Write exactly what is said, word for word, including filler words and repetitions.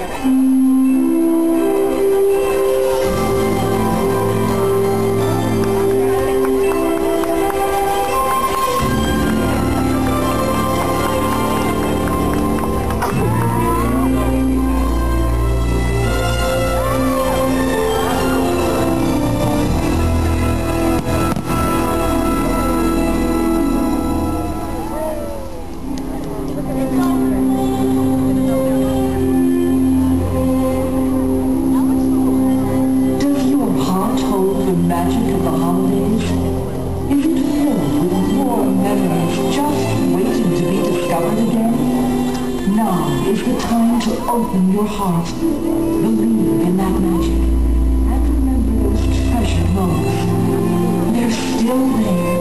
Believe in that magic and remember those treasure moments. They're still there.